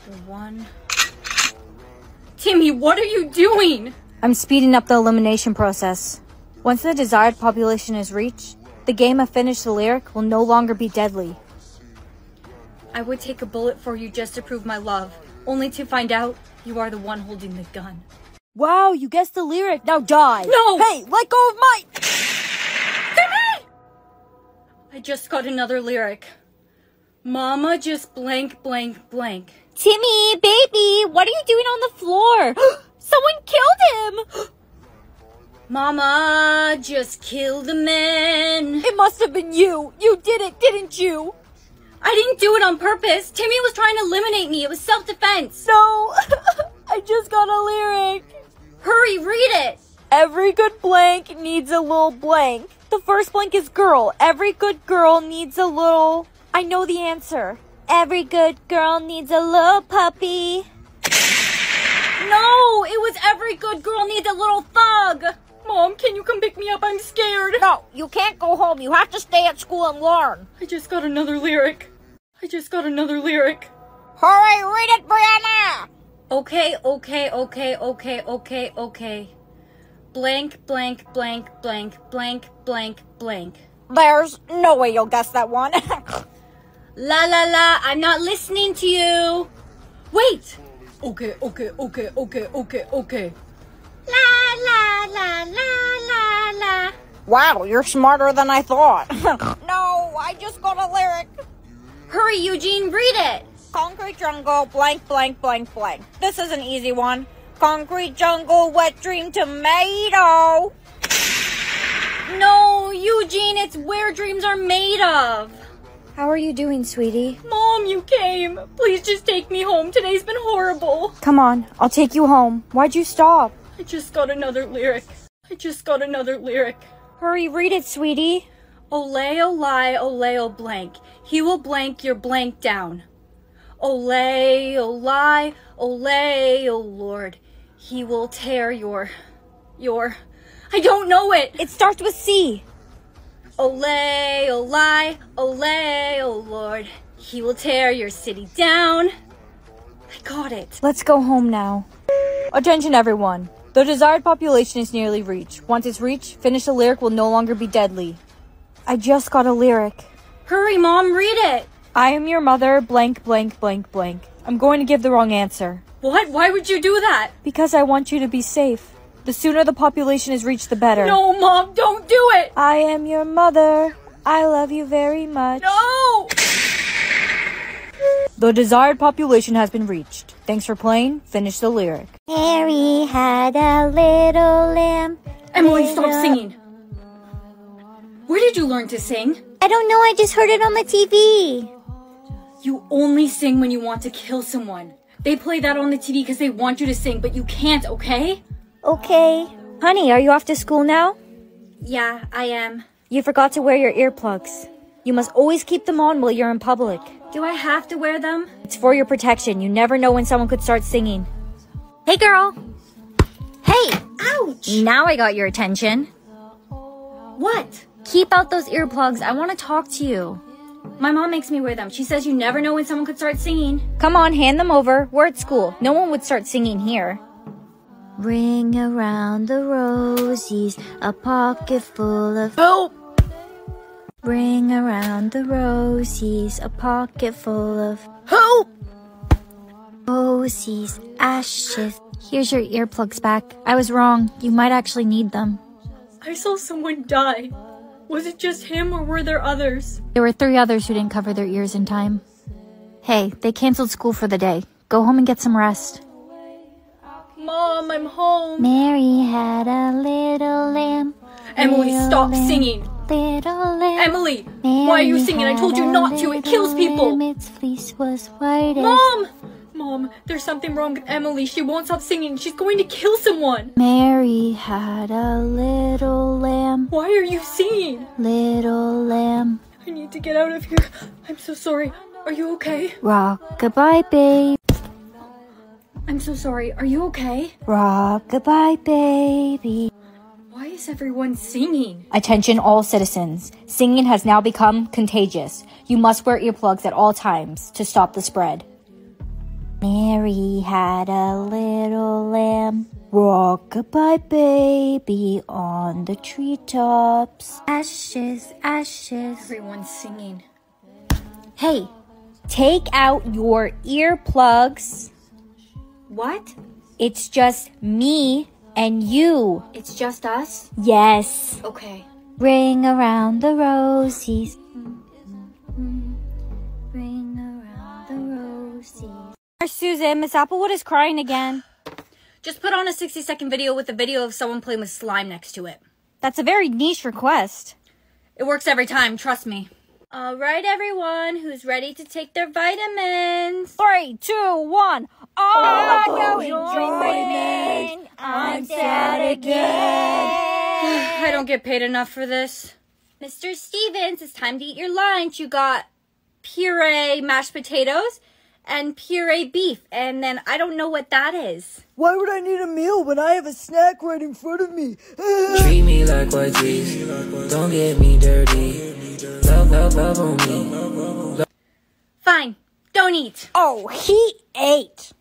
The one... Timmy, what are you doing? I'm speeding up the elimination process. Once the desired population is reached, the game of finish the lyric will no longer be deadly. I would take a bullet for you just to prove my love, only to find out you are the one holding the gun. Wow, you guessed the lyric. Now die. No! Hey, let go of my... Timmy! I just got another lyric. Mama just blank, blank, blank. Timmy, baby, what are you doing on the floor? Someone killed him! Mama just killed a man. It must have been you. You did it, didn't you? I didn't do it on purpose. Timmy was trying to eliminate me. It was self-defense. No, I just got a lyric. Hurry, read it! Every good blank needs a little blank. The first blank is girl. Every good girl needs a little... I know the answer. Every good girl needs a little puppy. No! It was every good girl needs a little thug! Mom, can you come pick me up? I'm scared. No, you can't go home. You have to stay at school and learn. I just got another lyric. I just got another lyric. Hurry, read it, Brianna! Okay, okay, okay, okay, okay, okay. Blank, blank, blank, blank, blank, blank, blank. There's no way you'll guess that one. La la la, I'm not listening to you. Wait. Okay, okay, okay, okay, okay, okay. La la la la la la. Wow, you're smarter than I thought. No, I just got a lyric. Hurry, Eugene, read it. Concrete jungle, blank, blank, blank, blank. This is an easy one. Concrete jungle, wet dream tomato. No, Eugene, it's where dreams are made of. How are you doing, sweetie? Mom, you came. Please just take me home. Today's been horrible. Come on, I'll take you home. Why'd you stop? I just got another lyric. I just got another lyric. Hurry, read it, sweetie. Olay, olay, olay, ol blank. He will blank your blank down. Olay, olay, olay, oh Lord. He will tear your, your, I don't know it. It starts with C. Olay, olay, olay, oh Lord. He will tear your city down. I got it. Let's go home now. Attention everyone. The desired population is nearly reached. Once it's reached, finish the lyric will no longer be deadly. I just got a lyric. Hurry, Mom, read it. I am your mother, blank, blank, blank, blank. I'm going to give the wrong answer. What? Why would you do that? Because I want you to be safe. The sooner the population is reached, the better. No, Mom, don't do it! I am your mother. I love you very much. No! The desired population has been reached. Thanks for playing. Finish the lyric. Harry had a little lamb. Emily, stop singing. Where did you learn to sing? I don't know. I just heard it on the T V. You only sing when you want to kill someone. They play that on the T V because they want you to sing, but you can't, okay? Okay. Honey, are you off to school now? Yeah, I am. You forgot to wear your earplugs. You must always keep them on while you're in public. Do I have to wear them? It's for your protection. You never know when someone could start singing. Hey, girl. Hey. Ouch. Now I got your attention. What? Keep out those earplugs. I want to talk to you. My mom makes me wear them. She says you never know when someone could start singing. Come on, hand them over. We're at school. No one would start singing here. Ring around the roses, a pocket full of... Help! Ring around the roses, a pocket full of... Help! Roses, ashes. Here's your earplugs back. I was wrong. You might actually need them. I saw someone die. Was it just him or were there others? There were three others who didn't cover their ears in time. Hey, they canceled school for the day. Go home and get some rest. Mom, I'm home. Mary had a little lamb. Emily, little stop lamb, singing. Little lamb. Emily, Mary, why are you singing? I told you not to. It kills people. Its fleece was white as... Mom! Mom, there's something wrong with Emily. She won't stop singing. She's going to kill someone. Mary had a little lamb. Why are you singing? Little lamb. I need to get out of here. I'm so sorry. Are you okay? Rock goodbye, babe. I'm so sorry. Are you okay? Rock goodbye, baby. Why is everyone singing? Attention all citizens. Singing has now become contagious. You must wear earplugs at all times to stop the spread. Mary had a little lamb. Rock goodbye, baby, on the treetops. Ashes, ashes. Everyone's singing. Hey, take out your earplugs. What? It's just me and you. It's just us? Yes. Okay. Ring around the roses. Ring around the roses. Susan, Miss Applewood is crying again. Just put on a sixty second video with a video of someone playing with slime next to it. That's a very niche request. It works every time, trust me. All right, everyone, who's ready to take their vitamins? Three, two, one. I'll go enjoying. I'm sad again. I don't get paid enough for this. Mister Stevens, it's time to eat your lunch. You got puree mashed potatoes and puree beef, and then I don't know what that is. Why would I need a meal when I have a snack right in front of me? Treat me like what's easy. Don't get me dirty. Love, love, love on me. Fine, don't eat. Oh, he ate.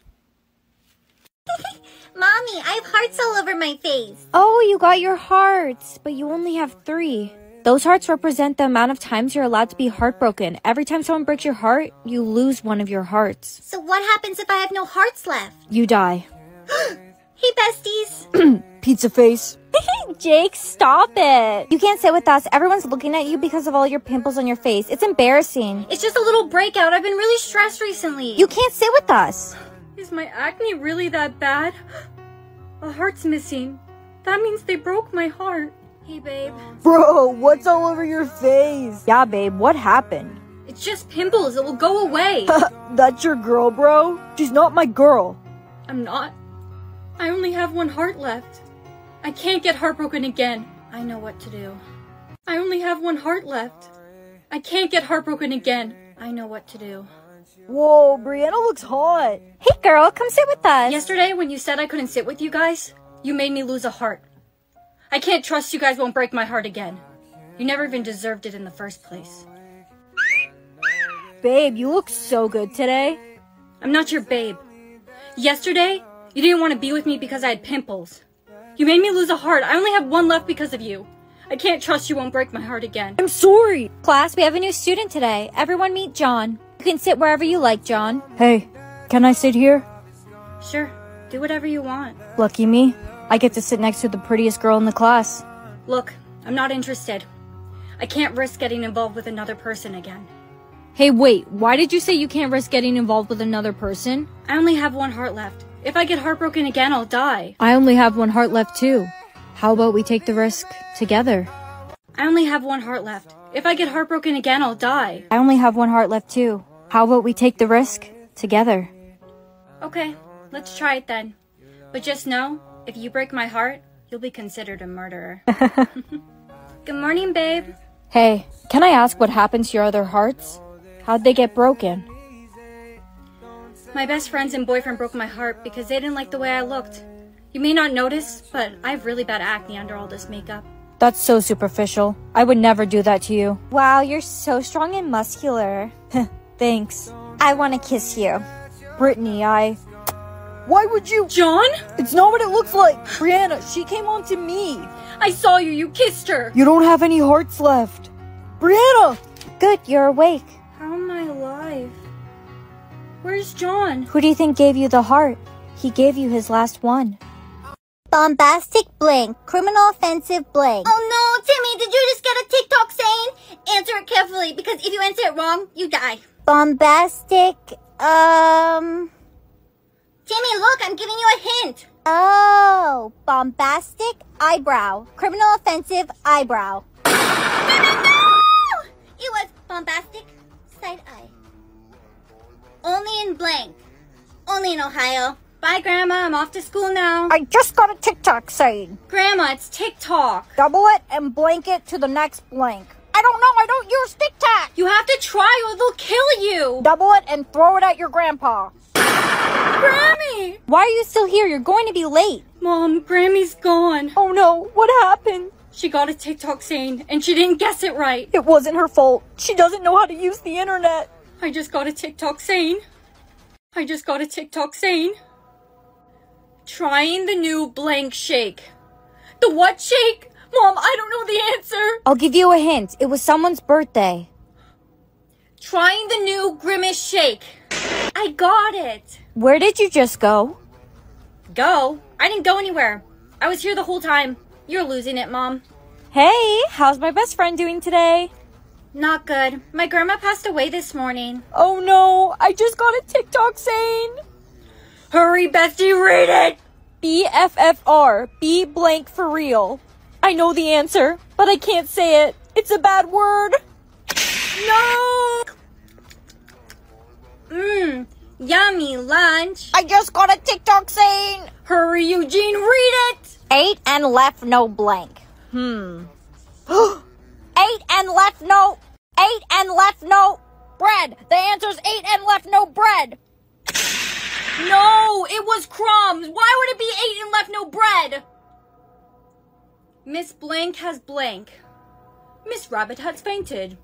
Mommy, I have hearts all over my face. Oh, you got your hearts, but you only have three. Those hearts represent the amount of times you're allowed to be heartbroken. Every time someone breaks your heart, you lose one of your hearts. So what happens if I have no hearts left? You die. Hey, besties. Pizza face. Jake, stop it. You can't sit with us. Everyone's looking at you because of all your pimples on your face. It's embarrassing. It's just a little breakout. I've been really stressed recently. You can't sit with us. Is my acne really that bad? A heart's missing. That means they broke my heart. Hey, babe. Bro, what's all over your face? Yeah, babe, what happened? It It's just pimples. It will go away. That's your girl, bro? She's not my girl. I'm not. I only have one heart left. I can't get heartbroken again. I know what to do. I only have one heart left. I can't get heartbroken again. I know what to do. Whoa, Brianna looks hot. Hey, girl, come sit with us. Yesterday, when you said I couldn't sit with you guys, you made me lose a heart. I can't trust you guys won't break my heart again. You never even deserved it in the first place. Babe, you look so good today. I'm not your babe. Yesterday, you didn't want to be with me because I had pimples. You made me lose a heart. I only have one left because of you. I can't trust you won't break my heart again. I'm sorry. Class, we have a new student today. Everyone meet John. You can sit wherever you like, John. Hey, can I sit here? Sure. Do whatever you want. Lucky me. I get to sit next to the prettiest girl in the class. Look, I'm not interested. I can't risk getting involved with another person again. Hey, wait. Why did you say you can't risk getting involved with another person? I only have one heart left. If I get heartbroken again, I'll die. I only have one heart left, too. How about we take the risk together? I only have one heart left. If I get heartbroken again, I'll die. I only have one heart left too. How about we take the risk together? Okay, let's try it then. But just know, if you break my heart, you'll be considered a murderer. Good morning, babe. Hey, can I ask what happened to your other hearts? How'd they get broken? My best friends and boyfriend broke my heart because they didn't like the way I looked. You may not notice, but I have really bad acne under all this makeup. That's so superficial. I would never do that to you. Wow, you're so strong and muscular. Thanks. I want to kiss you. Brittany, I... Why would you... John? It's not what it looks like. Brianna, she came on to me. I saw you. You kissed her. You don't have any hearts left. Brianna! Good, you're awake. How am I alive? Where's John? Who do you think gave you the heart? He gave you his last one. Bombastic blank. Criminal offensive blank. Oh no, Timmy, did you just get a TikTok saying? Answer it carefully, because if you answer it wrong, you die. Bombastic, um... Timmy, look, I'm giving you a hint. Oh, bombastic eyebrow. Criminal offensive eyebrow. Timmy, no! It was bombastic side eye. Only in blank. Only in Ohio. Bye, Grandma. I'm off to school now. I just got a TikTok saying. Grandma, it's TikTok. Double it and blank it to the next blank. I don't know. I don't use TikTok. You have to try or they'll kill you. Double it and throw it at your grandpa. Grammy! Why are you still here? You're going to be late. Mom, Grammy's gone. Oh, no. What happened? She got a TikTok saying and she didn't guess it right. It wasn't her fault. She doesn't know how to use the internet. I just got a TikTok saying. I just got a TikTok saying. Trying the new blank shake. The what shake? Mom, I don't know the answer. I'll give you a hint. It was someone's birthday. Trying the new grimace shake. I got it. Where did you just go? Go? I didn't go anywhere. I was here the whole time. You're losing it, Mom. Hey, how's my best friend doing today? Not good. My grandma passed away this morning. Oh no, I just got a TikTok saying. Hurry, Bestie, read it! B F F R. Be blank for real. I know the answer, but I can't say it. It's a bad word. No! Mmm, yummy lunch. I just got a TikTok saying. Hurry, Eugene, read it! Ate and left no blank. Hmm. Ate and left no... Ate and left no... Bread! The answer's ate and left no bread! No, it was crumbs. Why would it be ate and left no bread? Miss Blank has blank. Miss Rabbit has fainted.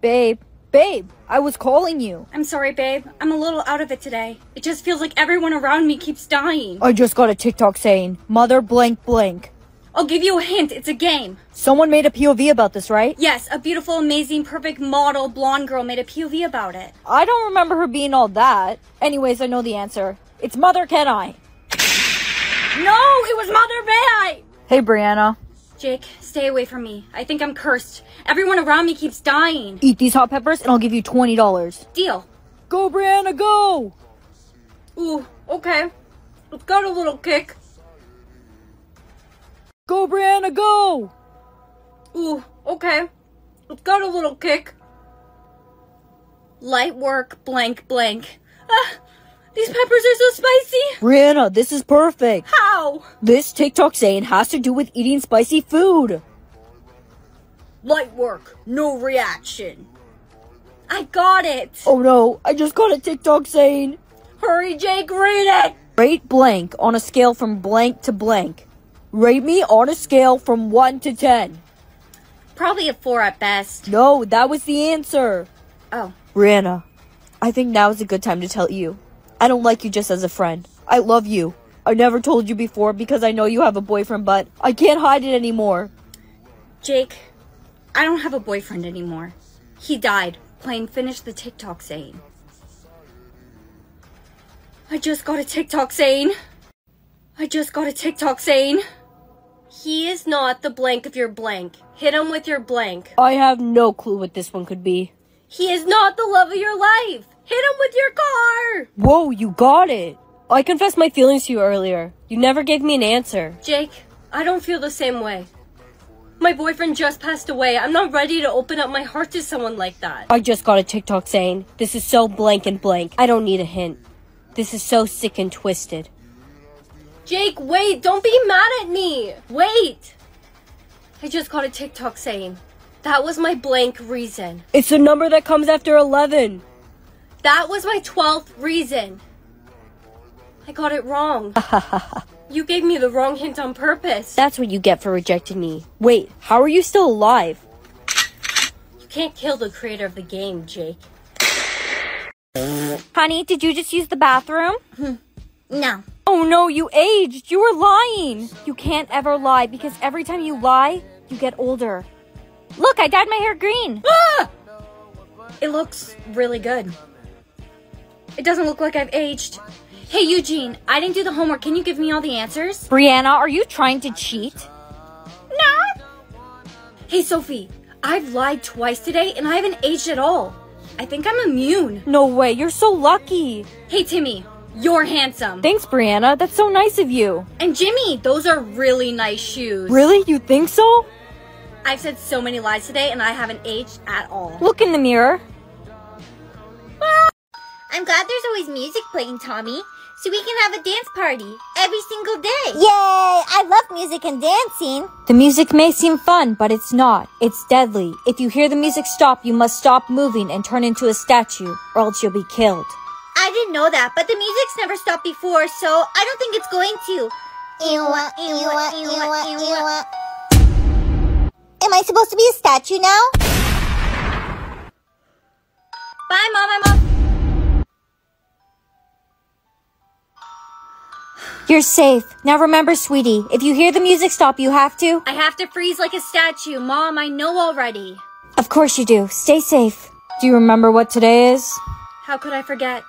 Babe, babe, I was calling you. I'm sorry, babe. I'm a little out of it today. It just feels like everyone around me keeps dying. I just got a TikTok saying, mother blank blank. I'll give you a hint. It's a game. Someone made a P O V about this, right? Yes, a beautiful, amazing, perfect model blonde girl made a P O V about it. I don't remember her being all that. Anyways, I know the answer. It's Mother Can I. No, it was Mother May I. Hey, Brianna. Jake, stay away from me. I think I'm cursed. Everyone around me keeps dying. Eat these hot peppers and I'll give you twenty dollars. Deal. Go, Brianna, go. Ooh, okay. It's got a little kick. Go, Brianna, go! Ooh, okay. It's got a little kick. Light work, blank, blank. Ah, these peppers are so spicy. Brianna, this is perfect. How? This TikTok saying has to do with eating spicy food. Light work, no reaction. I got it. Oh no, I just got a TikTok saying. Hurry, Jake, read it. Rate blank on a scale from blank to blank. Rate me on a scale from one to ten. Probably a four at best. No, that was the answer. Oh. Brianna, I think now is a good time to tell you. I don't like you just as a friend. I love you. I never told you before because I know you have a boyfriend, but I can't hide it anymore. Jake, I don't have a boyfriend anymore. He died playing Finish the TikTok saying. I just got a TikTok saying. I just got a TikTok saying. He is not the blank of your blank. Hit him with your blank. I have no clue what this one could be. He is not the love of your life! Hit him with your car! Whoa, you got it! I confessed my feelings to you earlier. You never gave me an answer. Jake, I don't feel the same way. My boyfriend just passed away. I'm not ready to open up my heart to someone like that. I just got a TikTok saying, this is so blank and blank. I don't need a hint. This is so sick and twisted. Jake, wait! Don't be mad at me! Wait! I just got a TikTok saying... That was my blank reason. It's the number that comes after eleven. That was my twelfth reason. I got it wrong. You gave me the wrong hint on purpose. That's what you get for rejecting me. Wait, how are you still alive? You can't kill the creator of the game, Jake. Honey, did you just use the bathroom? No. Oh no, you aged. You were lying. You can't ever lie because every time you lie, you get older. Look, I dyed my hair green. Ah! It looks really good. It doesn't look like I've aged. Hey, Eugene, I didn't do the homework. Can you give me all the answers? Brianna, are you trying to cheat? No. Hey, Sophie, I've lied twice today and I haven't aged at all. I think I'm immune. No way. You're so lucky. Hey, Timmy, you're handsome. Thanks, Brianna. That's so nice of you. And Jimmy, those are really nice shoes. Really? You think so? I've said so many lies today, and I haven't aged at all. Look in the mirror. Ah! I'm glad there's always music playing, Tommy, so we can have a dance party every single day. Yay! I love music and dancing. The music may seem fun, but it's not. It's deadly. If you hear the music stop, you must stop moving and turn into a statue, or else you'll be killed. I didn't know that, but the music's never stopped before, so I don't think it's going to. Ewa, ewa, ewa, ewa. Am I supposed to be a statue now? Bye, Mom. I'm off. You're safe. Now remember, sweetie, if you hear the music stop, you have to... I have to freeze like a statue. Mom, I know already. Of course you do. Stay safe. Do you remember what today is? How could I forget?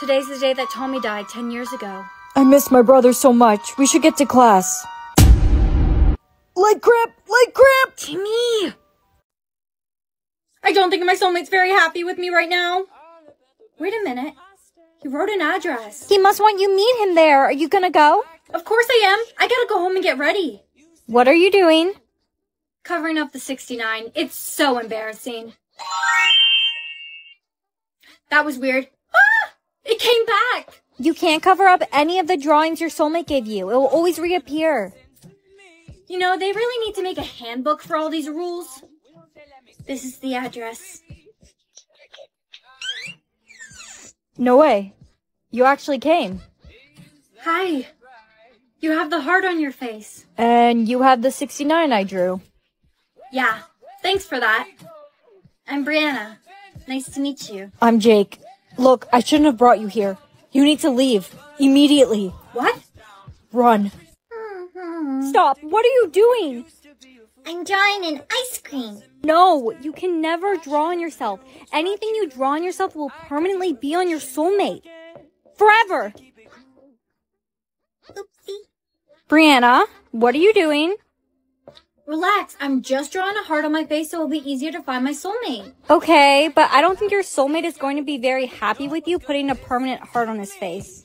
Today's the day that Tommy died ten years ago. I miss my brother so much. We should get to class. Leg cramp! Leg cramp! Timmy! I don't think my soulmate's very happy with me right now. Wait a minute. He wrote an address. He must want you meet him there. Are you gonna go? Of course I am. I gotta go home and get ready. What are you doing? Covering up the sixty-nine. It's so embarrassing. That was weird. Ah! It came back! You can't cover up any of the drawings your soulmate gave you. It will always reappear. You know, they really need to make a handbook for all these rules. This is the address. No way. You actually came. Hi. You have the heart on your face. And you have the sixty-nine I drew. Yeah. Thanks for that. I'm Brianna. Nice to meet you. I'm Jake. Look, I shouldn't have brought you here. You need to leave. Immediately. What? Run. Stop! What are you doing? I'm drawing an ice cream. No, you can never draw on yourself. Anything you draw on yourself will permanently be on your soulmate. Forever! Oopsie. Brianna, what are you doing? Relax, I'm just drawing a heart on my face so it'll be easier to find my soulmate. Okay, but I don't think your soulmate is going to be very happy with you putting a permanent heart on his face.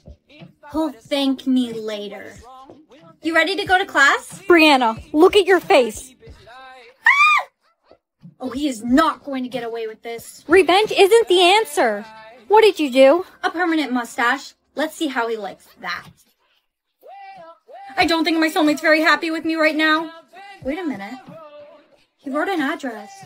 He'll thank me later. You ready to go to class? Brianna, look at your face. Ah! Oh, he is not going to get away with this. Revenge isn't the answer. What did you do? A permanent mustache. Let's see how he likes that. I don't think my soulmate's very happy with me right now. Wait a minute. He wrote an address.